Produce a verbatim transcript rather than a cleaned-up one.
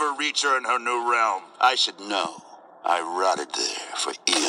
never reach her in her new realm. I should know. I rotted there for years.